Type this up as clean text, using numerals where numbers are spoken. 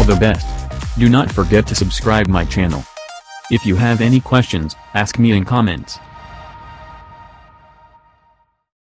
The best. Do not forget to subscribe my channel. If you have any questions, ask me in comments.